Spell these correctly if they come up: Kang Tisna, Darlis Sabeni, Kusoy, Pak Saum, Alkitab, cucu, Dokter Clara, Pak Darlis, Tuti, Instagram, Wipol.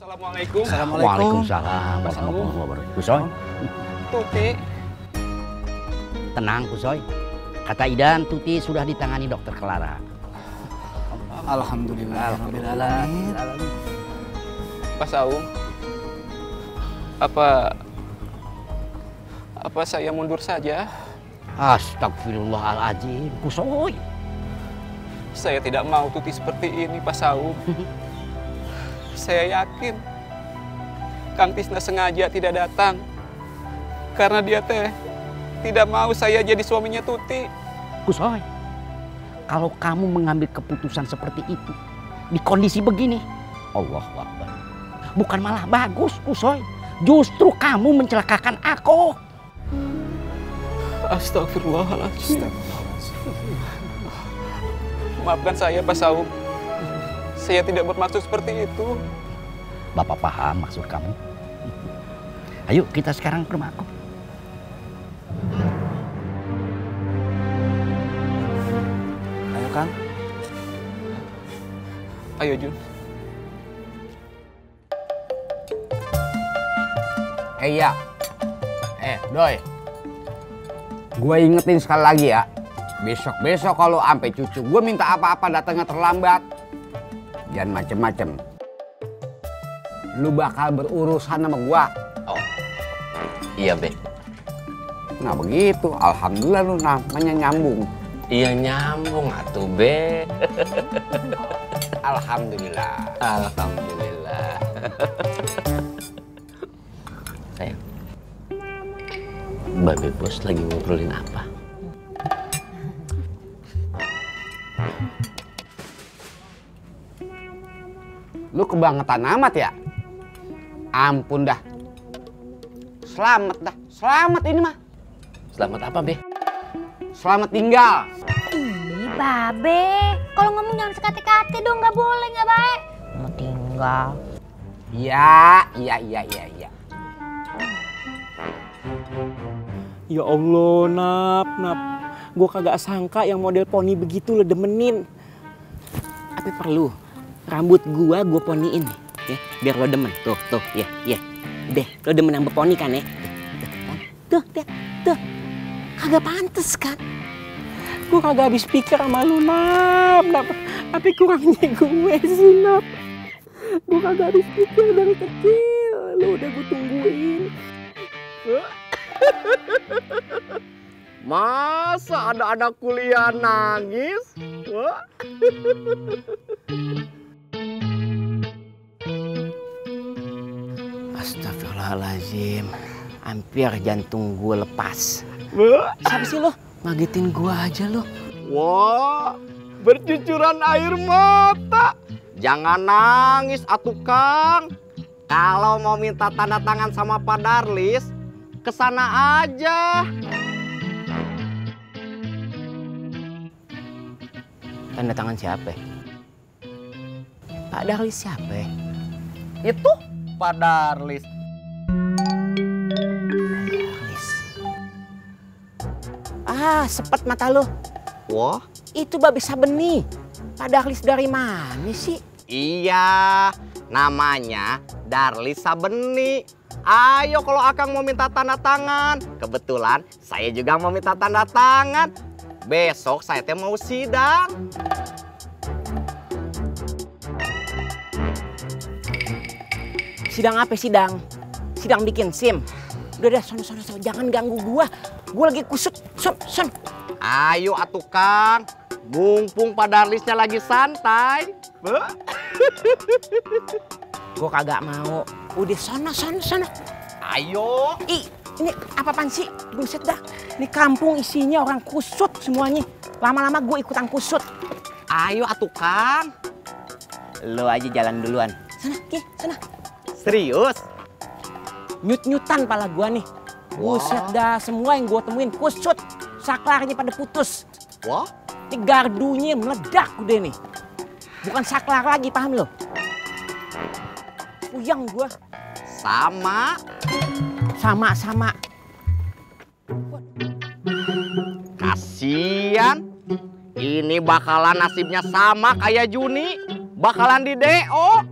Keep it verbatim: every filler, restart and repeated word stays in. Assalamualaikum. Assalamualaikum. Waalaikumsalam. Assalamualaikum. Kusoy. Tuti. Tenang Kusoy. Kata Idan, Tuti sudah ditangani Dokter Clara. Alhamdulillah. Alhamdulillah. Alhamdulillah. Pak Saum, apa apa saya mundur saja? Astagfirullahaladzim, Kusoy. Saya tidak mau Tuti seperti ini, Pak Saum. Saya yakin Kang Tisna sengaja tidak datang karena dia teh tidak mau saya jadi suaminya Tuti. Kusoy, kalau kamu mengambil keputusan seperti itu di kondisi begini, Allahu Akbar, bukan malah bagus, Kusoy. Justru kamu mencelakakan aku. Astagfirullahaladzim. Maafkan saya, Pak Saum. Saya tidak bermaksud seperti itu. Bapak paham maksud kamu. Ayo kita sekarang ke rumahku. Ayo Kang. Ayo Jun. Eh ya. Eh Doi. Gue ingetin sekali lagi ya. Besok-besok kalau sampai cucu gue minta apa-apa datangnya terlambat, jangan macem-macem. Lu bakal berurusan sama gua. Oh, iya be. Nah begitu, alhamdulillah lu namanya nyambung. Iya nyambung atuh be. Alhamdulillah. Alhamdulillah. Sayang, Babe Bos lagi ngobrolin apa? Lu kebangetan amat ya. Ampun dah. Selamat dah. Selamat ini mah. Selamat apa, Be? Selamat tinggal. Ih, Babe. Kalau ngomong jangan sekate-kate dong. Nggak boleh, nggak baik. Mau tinggal. Ya, iya, iya, iya, iya. Ya Allah, Nap, Nap. Gue kagak sangka yang model poni begitu lo demenin. Apa perlu? Rambut gua gua poniin nih, ya, biar lo demen. Tuh, tuh, ya, ya. Deh, lo demen yang berponi kan ya? Tuh, tuh, tuh. Kagak pantes kan? Gua kagak habis pikir sama lu, Nap. Nap. Tapi kurangnya gue sih, Nap. Gua kagak habis pikir dari kecil. Lo udah gue tungguin. Masa ada ada kuliah nangis? Wah. Astagfirullahaladzim, hampir jantung gue lepas. Wah. Siapa sih lo? Ngagetin gue aja lo. Wah, bercucuran air mata. Jangan nangis atuh Kang. Kalau mau minta tanda tangan sama Pak Darlis, kesana aja. Tanda tangan siapa? Pak Darlis siapa? Itu Pak Darlis. Darlis. Ah, sepet mata lo. Wah, itu Babe Sabeni. Pak Darlis dari mana sih? Iya, namanya Darlis Sabeni. Ayo kalau Akang mau minta tanda tangan. Kebetulan saya juga mau minta tanda tangan. Besok saya teh mau sidang. Sidang apa sidang? Sidang bikin SIM. Udah dah, son, son, son. Jangan ganggu gua. Gua lagi kusut, son, son. Ayo atuh Kang. Mumpung Pak Darlisnya lagi santai. Gua kagak mau. Udah sono, sono, sono. Ayo. Ih. Ini apa-apaan sih? Buset dah. Ini kampung isinya orang kusut semuanya. Lama-lama gue ikutan kusut. Ayo atuh Kang. Lo aja jalan duluan. Sana, Ki, sana. Serius? Nyut-nyutan pala gue nih. Wah. Buset dah, semua yang gue temuin kusut. Saklarnya pada putus. Wah? Ini gardunya meledak udah nih. Bukan saklar lagi, paham lo? Puyang gue. Sama. Sama-sama. Kasian. Ini bakalan nasibnya sama kayak Juni. Bakalan di D O.